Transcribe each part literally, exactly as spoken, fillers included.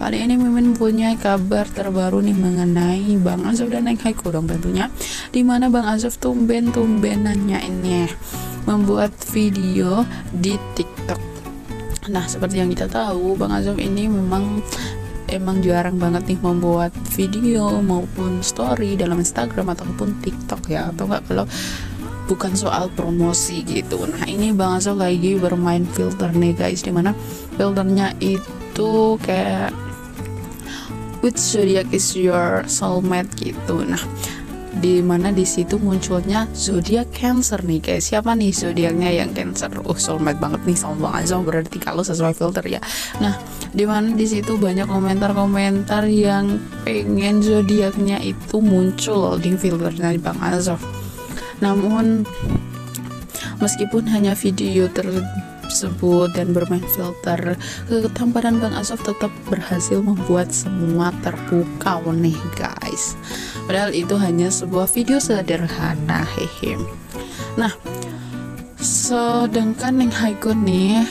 Kali ini Mimin punya kabar terbaru nih mengenai Bang Azof dan Neng Haico dong tentunya. Dimana Bang Azof tumben-tumbenannya ini membuat video di TikTok. Nah, seperti yang kita tahu, Bang Azof ini memang emang jarang banget nih membuat video maupun story dalam Instagram ataupun TikTok ya, atau enggak kalau bukan soal promosi gitu. Nah, ini Bang Azof lagi bermain filter nih guys, dimana filternya itu kayak which zodiac is your soulmate gitu. Nah, dimana disitu munculnya zodiak Cancer nih guys. Siapa nih zodiaknya yang Cancer? Oh, soulmate banget nih sama Bang Azof berarti kalau sesuai filter ya. Nah, dimana disitu banyak komentar-komentar yang pengen zodiaknya itu muncul di filternya Bang Azof. Namun meskipun hanya video tersebut dan bermain filter, ketampanan Bang Azof tetap berhasil membuat semua terpukau nih guys. Padahal itu hanya sebuah video sederhana, hehe. Nah, sedangkan Neng Haico nih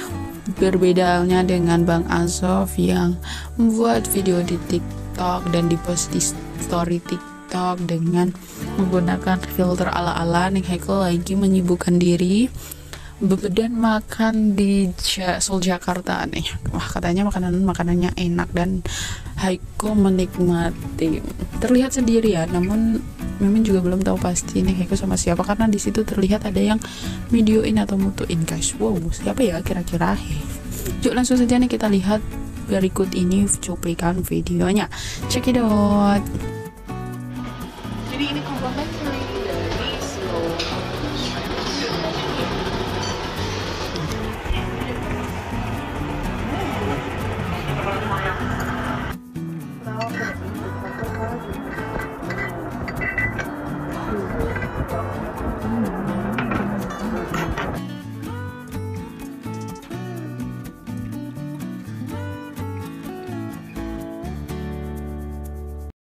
berbedanya dengan Bang Azof yang membuat video di TikTok dan dipost di story TikTok dengan menggunakan filter ala-ala Neng Haico lagi menyibukkan diri bebedan makan di ja Seoul Jakarta nih. Wah, katanya makanan makanannya enak dan Haico menikmati. Terlihat sendiri ya, namun Mimin juga belum tahu pasti Neng Haico sama siapa karena di situ terlihat ada yang videoin atau mutuin guys. Wow, siapa ya kira-kira? Yuk langsung saja nih kita lihat berikut ini cuplikan videonya. Check it out. Jadi ini kompleks dari Seoul.